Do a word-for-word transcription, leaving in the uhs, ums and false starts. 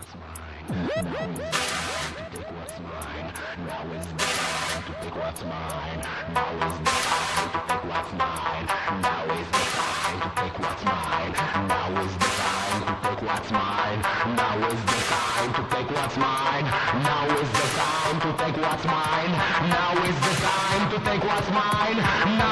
what's mine. Now is the time to take what's mine. Now is the time to take what's mine. Now is the time to take what's mine. Now is the time to take what's mine. Now is the time to take what's mine. Now is the time to take what's mine. Now is the time to take what's mine. Now is the time to take what's mine.